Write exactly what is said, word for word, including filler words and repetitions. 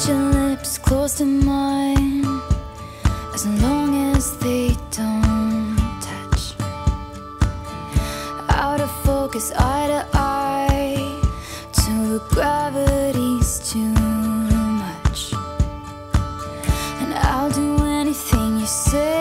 Let your lips close to mine, as long as they don't touch. Out of focus, eye to eye, till the gravity's too much. And I'll do anything you say.